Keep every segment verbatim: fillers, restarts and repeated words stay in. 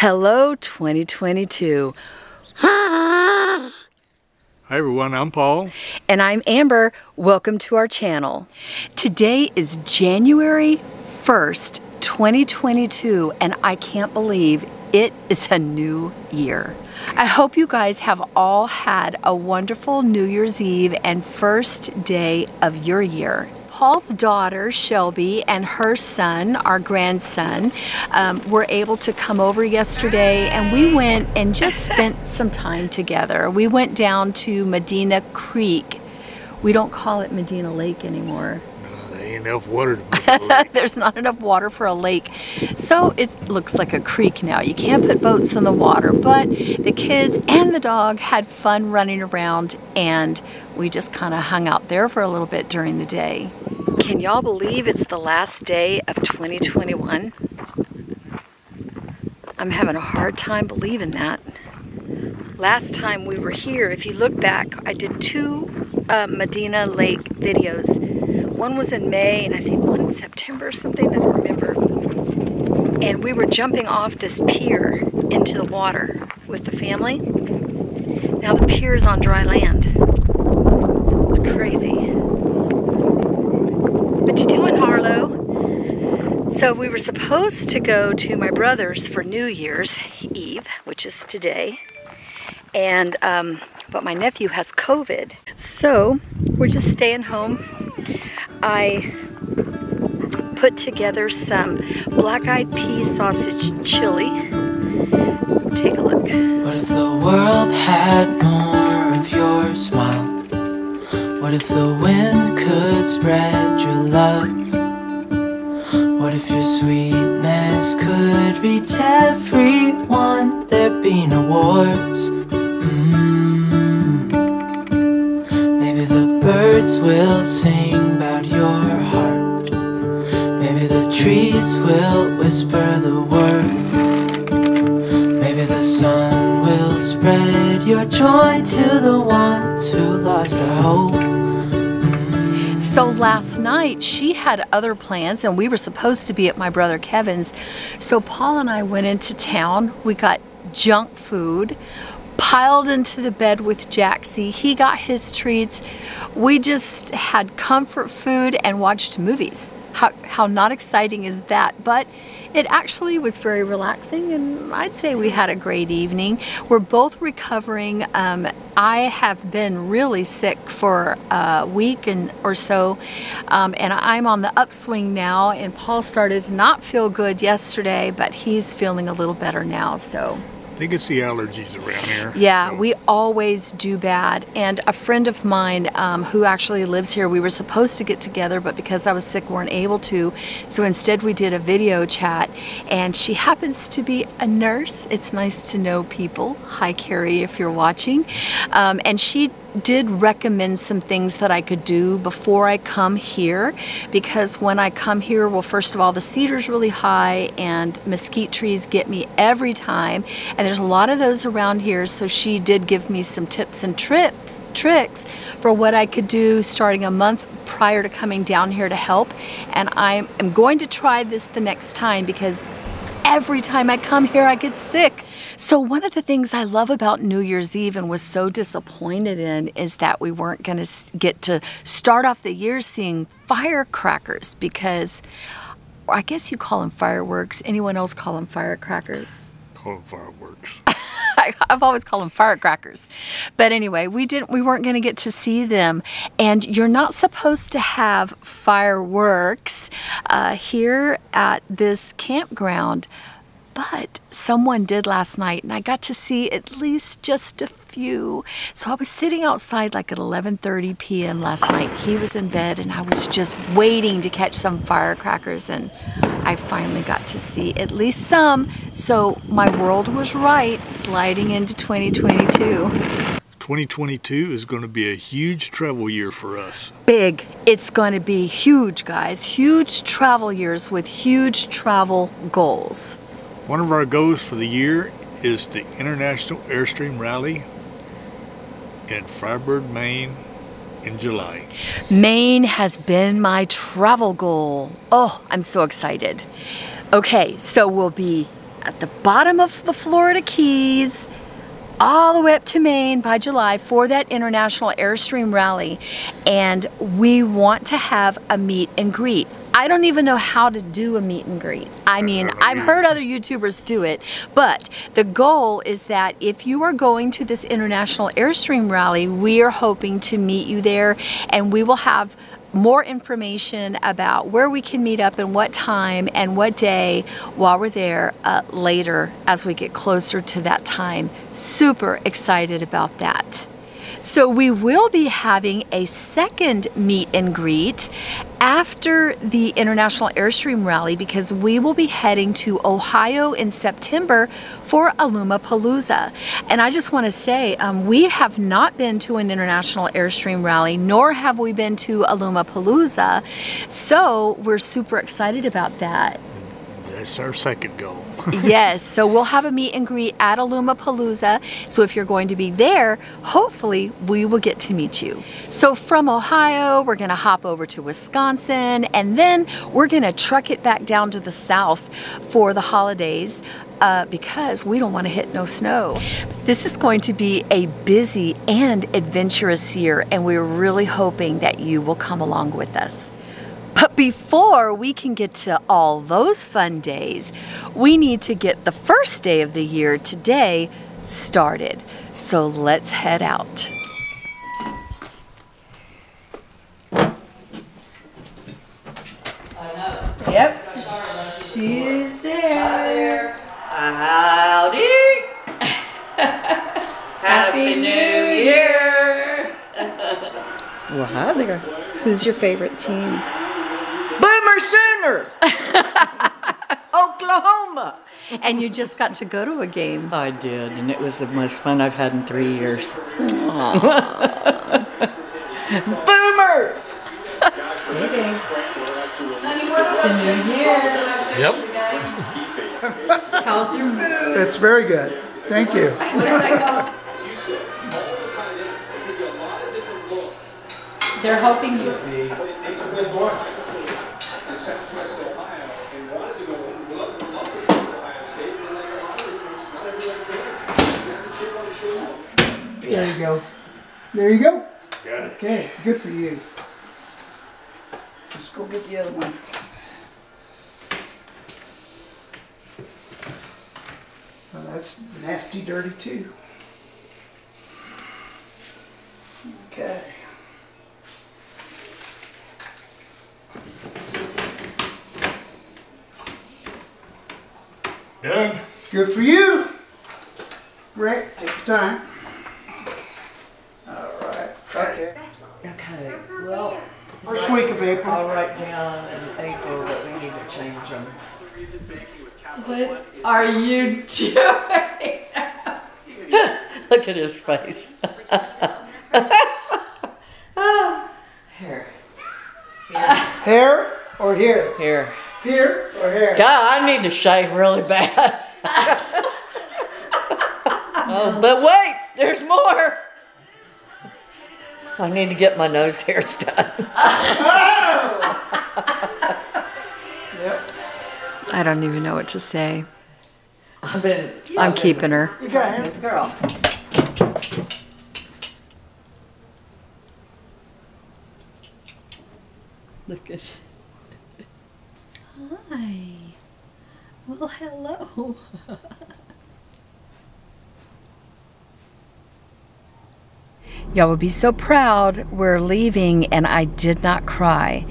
Hello twenty twenty-two. Hi everyone, I'm Paul. And I'm Amber. Welcome to our channel. Today is January first, twenty twenty-two, and I can't believe it is a new year. I hope you guys have all had a wonderful New Year's Eve and first day of your year. Paul's daughter, Shelby, and her son, our grandson, um, were able to come over yesterday, and we went and just spent some time together. We went down to Medina Creek. We don't call it Medina Lake anymore. No, there ain't enough water to make a lake. There's not enough water for a lake. So it looks like a creek now. You can't put boats in the water, but the kids and the dog had fun running around, and we just kind of hung out there for a little bit during the day. Can y'all believe it's the last day of twenty twenty-one? I'm having a hard time believing that. Last time we were here, if you look back, I did two uh, Medina Lake videos. One was in May, and I think one in September or something, I don't remember. And we were jumping off this pier into the water with the family. Now the pier is on dry land. It's crazy. What you doing, Harlow? So we were supposed to go to my brother's for New Year's Eve, which is today, and um, but my nephew has COVID, so we're just staying home. I put together some black-eyed pea sausage chili. Take a look. What if the world had more of your smile? What if the wind could spread your love? What if your sweetness could reach everyone? There'd be no wars. Mm. Maybe the birds will sing about your heart. Maybe the trees will whisper the word. Maybe the sun will spread your joy to the ones who lost their hope. So last night she had other plans, and we were supposed to be at my brother Kevin's. So Paul and I went into town. We got junk food, piled into the bed with Jaxie. He got his treats. We just had comfort food and watched movies. How, how not exciting is that? But it actually was very relaxing, and I'd say we had a great evening. We're both recovering. Um, I have been really sick for a week and or so, um, and I'm on the upswing now, and Paul started to not feel good yesterday, but he's feeling a little better now, so. I think it's the allergies around here. Yeah, so. We always do bad. And a friend of mine um, who actually lives here, we were supposed to get together, but because I was sick, we weren't able to. So instead we did a video chat, and she happens to be a nurse. It's nice to know people. Hi, Carrie, if you're watching. Um, and she did recommend some things that I could do before I come here, because when I come here, well, first of all, the cedar's really high and mesquite trees get me every time, and there's a lot of those around here. So she did give me some tips and trips tricks for what I could do starting a month prior to coming down here to help, and I am going to try this the next time, because every time I come here, I get sick. So one of the things I love about New Year's Eve and was so disappointed in is that we weren't going to get to start off the year seeing firecrackers, because I guess you call them fireworks. Anyone else call them firecrackers? Call them fireworks. I've always called them firecrackers. But anyway, we didn't we weren't going to get to see them, and you're not supposed to have fireworks uh, here at this campground, but someone did last night, and I got to see at least just a few. So I was sitting outside like at eleven thirty p m last night. He was in bed, and I was just waiting to catch some firecrackers, and I finally got to see at least some. So my world was right, sliding into twenty twenty-two. twenty twenty-two is going to be a huge travel year for us. Big. It's going to be huge, guys. Huge travel years with huge travel goals. One of our goals for the year is the International Airstream Rally in Fryeburg, Maine, in July. Maine has been my travel goal. Oh, I'm so excited. Okay, so we'll be at the bottom of the Florida Keys all the way up to Maine by July for that International Airstream Rally, and we want to have a meet and greet. I don't even know how to do a meet and greet. I mean, I've heard other YouTubers do it, but the goal is that if you are going to this International Airstream Rally, we are hoping to meet you there, and we will have more information about where we can meet up and what time and what day while we're there uh, later as we get closer to that time. Super excited about that. So we will be having a second meet and greet after the International Airstream Rally, because we will be heading to Ohio in September for Alumapalooza. And I just want to say, um, we have not been to an International Airstream Rally, nor have we been to Alumapalooza. So we're super excited about that. That's our second goal. Yes, so we'll have a meet and greet at Alumapalooza. So if you're going to be there, hopefully we will get to meet you. So from Ohio, we're gonna hop over to Wisconsin, and then we're gonna truck it back down to the south for the holidays, uh, because we don't wanna hit no snow. This is going to be a busy and adventurous year, and we're really hoping that you will come along with us. But before we can get to all those fun days, we need to get the first day of the year today started. So let's head out. I know. Yep, she's there. Howdy. Happy New Year. Well, hi there. Who's your favorite team? Boomer Sooner! Oklahoma! And you just got to go to a game. I did, and it was the most fun I've had in three years. Boomer! Hey, it's a new year. Yep. How's your food? It's very good. Thank you. They're helping you. There you go. There you go. Got it. Okay, good for you. Let's go get the other one. Well, that's nasty dirty too. Okay. Done. Good for you. Rick, take your time. Okay. Okay. Well, first week of April. I'll write down in April that we need to change them. What are you doing? Look at his face. Hair. Hair or here? Here. Here or here? God, I need to shave really bad. Oh, but wait, there's more. I need to get my nose hairs done. Yep. I don't even know what to say. I've been, I'm keeping her. You got him, girl. Look at. Hi. Well, hello. Y'all would be so proud. We're leaving and I did not cry.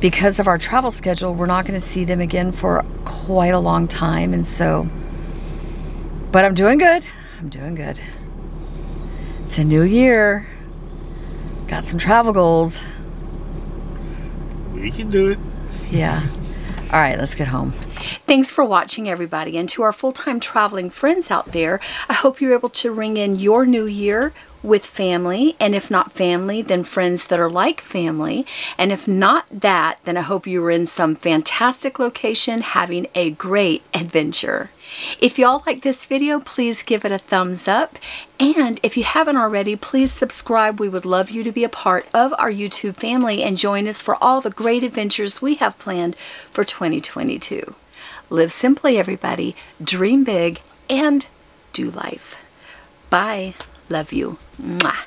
Because of our travel schedule, we're not going to see them again for quite a long time, and so, but I'm doing good. I'm doing good. It's a new year. Got some travel goals. We can do it. Yeah. All right, let's get home. Thanks for watching, everybody. And to our full-time traveling friends out there, I hope you're able to ring in your new year with family, and if not family, then friends that are like family, and if not that, then I hope you were in some fantastic location having a great adventure. If y'all like this video, please give it a thumbs up, and if you haven't already, please subscribe. We would love you to be a part of our YouTube family and join us for all the great adventures we have planned for twenty twenty-two. Live simply, everybody. Dream big and do life. Bye. Love you. Mwah.